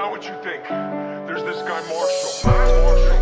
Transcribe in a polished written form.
not what you think. There's this guy Marshall.